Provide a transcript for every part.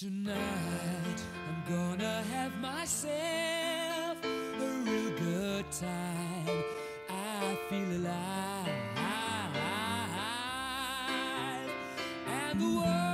Tonight I'm gonna have myself a real good time. I feel alive, and the world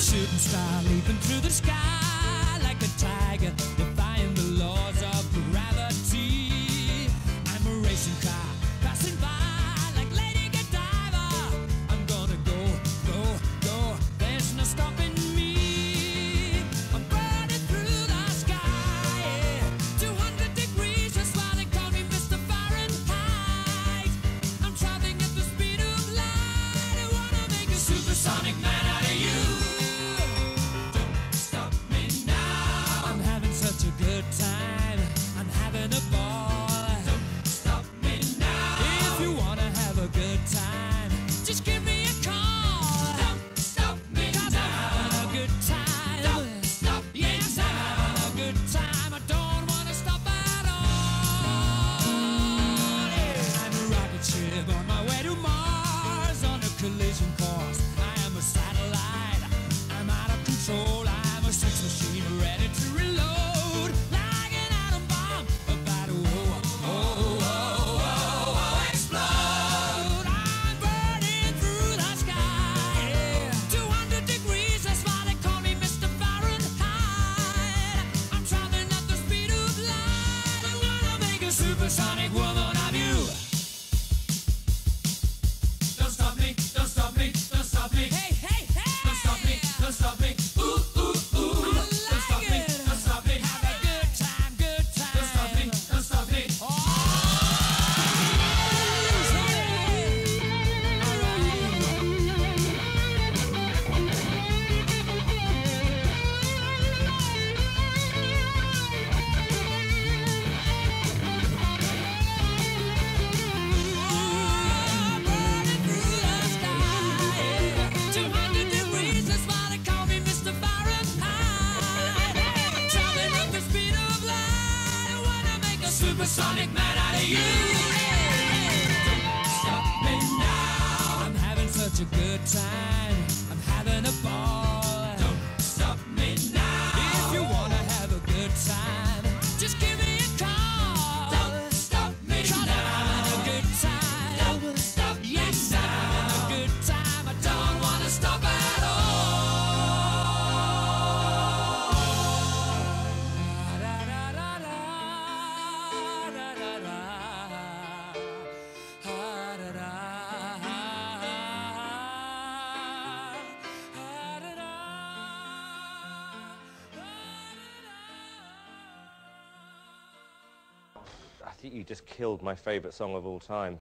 shooting star leaping through the sky like a tiger, defying the laws of gravity. I'm a racing car passing by like Lady Godiva. I'm gonna go, go, go. There's no stopping me. I'm burning through the sky, yeah. 200 degrees, that's why they call me Mr. Fahrenheit. I'm traveling at the speed of light. I wanna make a supersonic man out of you. Such a good time, I'm having a ball. Don't stop me now. If you wanna have a good time, just give me a call. Don't stop me now. I'm having a good time. Don't stop me now. Yes, I'm having a good time. I don't wanna stop at all. Yeah. I'm a rocket ship on my way to Mars, on a collision course. I am a satellite. I'm out of control. I'm a sex machine ready to reload. Supersonic woman of you. Don't stop me, don't stop me, don't stop me. Hey, hey, hey. Don't stop me, don't stop me. Ooh, ooh, ooh. I like don't stop it. Me, don't stop me. Have a good time, good time. Don't stop me, don't stop me. Oh. Supersonic man out of you. Don't stop me now. I'm having such a good time. I'm having a ball. Don't stop me now. If you wanna have a good time, just give me a call. Don't stop me now. I'm having a good time. Don't stop me now. Yes, I'm having a good time. I don't wanna stop at all. I think you just killed my favourite song of all time.